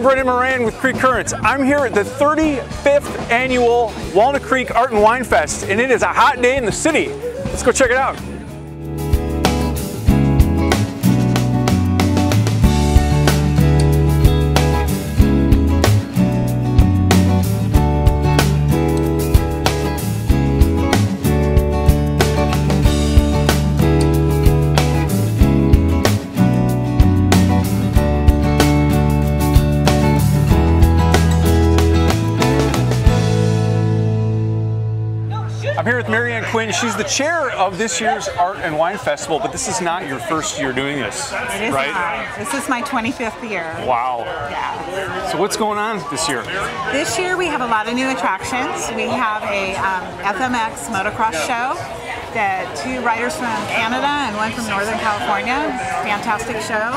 I'm Brendan Moran with Creek Currents. I'm here at the 35th annual Walnut Creek Art and Wine Fest, and it is a hot day in the city. Let's go check it out. I'm here with Marianne Quinn. She's the chair of this year's Art and Wine Festival, but this is not your first year doing this, right? It is not. This is my 25th year. Wow. Yeah. So what's going on this year? This year we have a lot of new attractions. We have a FMX motocross show that two riders from Canada and one from Northern California. Fantastic show.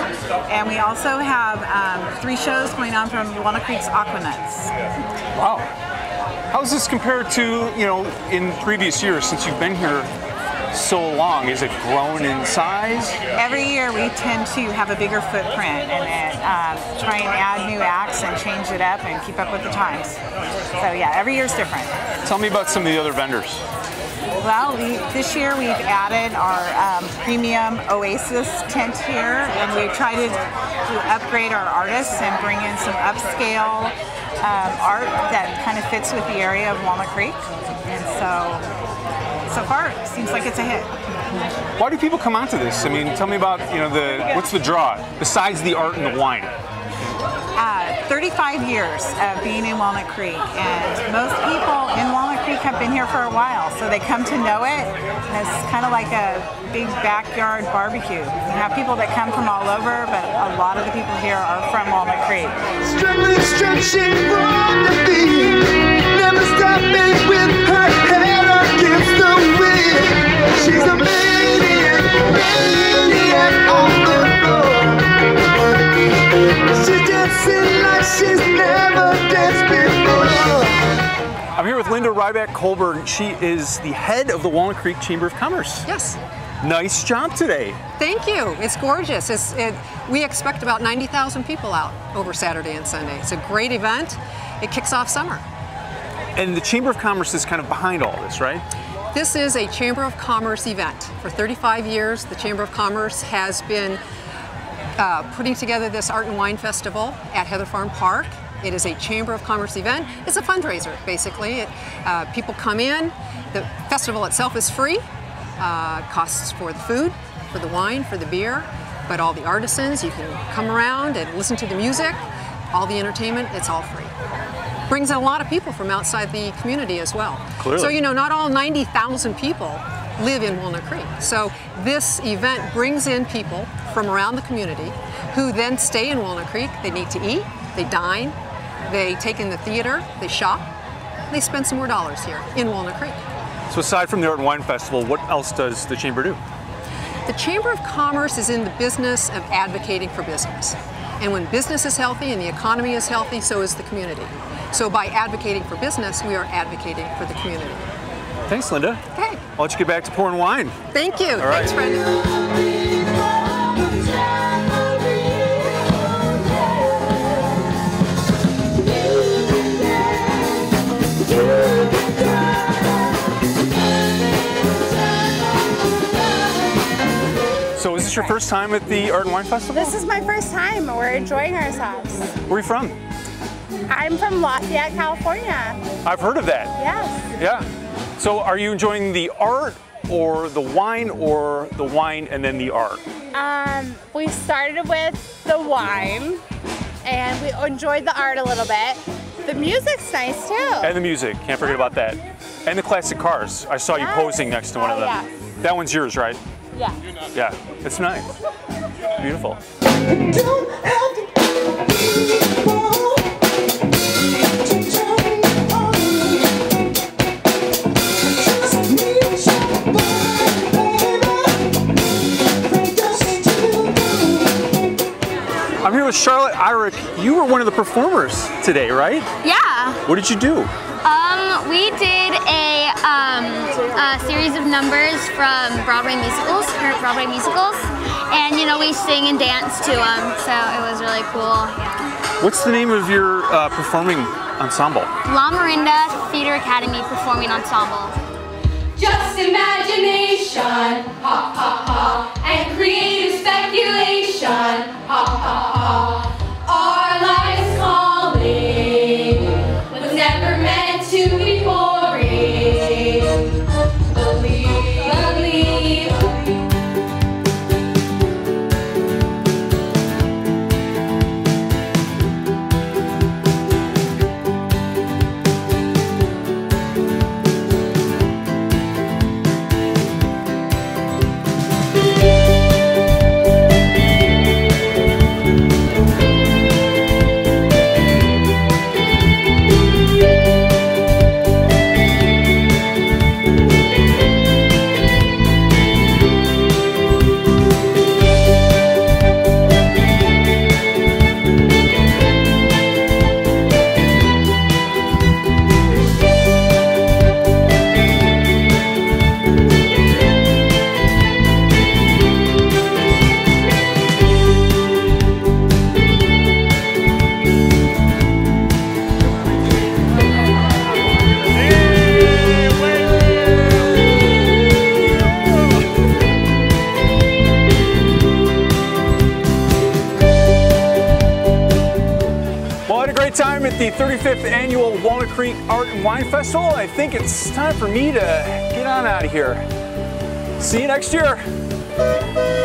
And we also have three shows going on from Walnut Creek's Aquanuts. Wow. How does this compare to, you know, in previous years since you've been here so long? Is it grown in size? Every year we tend to have a bigger footprint and try and add new acts and change it up and keep up with the times. So yeah, every year's different. Tell me about some of the other vendors. Well, this year we've added our premium Oasis tent here, and we've tried to upgrade our artists and bring in some upscale art that kind of fits with the area of Walnut Creek. And so far it seems like it's a hit. Why do people come out to this? I mean, tell me about, you know, what's the draw besides the art and the wine? 35 years of being in Walnut Creek, and most people in Walnut Creek have been here for a while, so they come to know it, and it's kind of like a big backyard barbecue. You have people that come from all over, but a lot of the people here are from Walnut Creek. Struggling, stretching from the beat, never stopping with her head against the wind. She's a maniac, maniac on the floor. She's dancing like she's never danced before. I'm here with Linda Ryback Colburn. She is the head of the Walnut Creek Chamber of Commerce. Yes. Nice job today. Thank you. It's gorgeous. We expect about 90,000 people out over Saturday and Sunday. It's a great event. It kicks off summer. And the Chamber of Commerce is kind of behind all this, right? This is a Chamber of Commerce event. For 35 years, the Chamber of Commerce has been putting together this Art and Wine Festival at Heather Farm Park. It is a Chamber of Commerce event. It's a fundraiser, basically. People come in. The festival itself is free. Costs for the food, for the wine, for the beer, but all the artisans, you can come around and listen to the music, all the entertainment, it's all free. Brings in a lot of people from outside the community as well. Clearly. So, you know, not all 90,000 people live in Walnut Creek. So this event brings in people from around the community who then stay in Walnut Creek. They need to eat, they dine, they take in the theater, they shop, they spend some more dollars here in Walnut Creek. So aside from the Art and Wine Festival, what else does the Chamber do? The Chamber of Commerce is in the business of advocating for business. And when business is healthy and the economy is healthy, so is the community. So by advocating for business, we are advocating for the community. Thanks, Linda. Okay. I'll let you get back to pouring wine. Thank you. All right. Thanks, Brendan. So is this your first time at the Art and Wine Festival? This is my first time. We're enjoying ourselves. Where are you from? I'm from Lafayette, California. I've heard of that. Yes. Yeah. So are you enjoying the art or the wine, or the wine and then the art? We started with the wine and we enjoyed the art a little bit. The music's nice too. And the music, can't forget about that. And the classic cars. I saw you posing next to one of them. Yeah. That one's yours, right? Yeah. Yeah, it's nice. Beautiful. I'm here with Charlotte Irick. You were one of the performers today, right? Yeah. What did you do? We did a series of numbers from current Broadway musicals, and, you know, we sing and dance to them, so it was really cool. Yeah. What's the name of your performing ensemble? La Miranda Theatre Academy Performing Ensemble. Just imagination, ha ha ha, and creative speculation, ha ha ha. Time at the 35th annual Walnut Creek Art and Wine Festival. I think it's time for me to get on out of here. See you next year.